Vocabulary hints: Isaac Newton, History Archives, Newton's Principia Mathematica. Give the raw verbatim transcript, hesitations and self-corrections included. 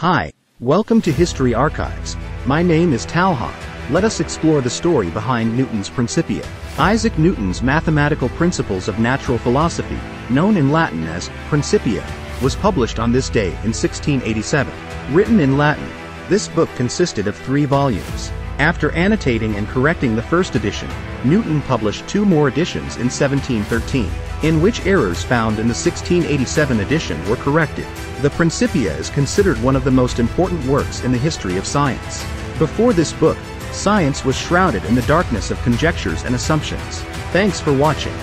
Hi, welcome to History Archives. My name is Talha. Let us explore the story behind Newton's Principia, Isaac Newton's mathematical principles of natural philosophy, known in Latin as Principia, was published on this day in sixteen eighty-seven. Written in Latin, this book consisted of three volumes. After annotating and correcting the first edition, Newton published two more editions in seventeen thirteen, in which errors found in the sixteen eighty-seven edition were corrected. The Principia is considered one of the most important works in the history of science. Before this book, science was shrouded in the darkness of conjectures and assumptions. Thanks for watching.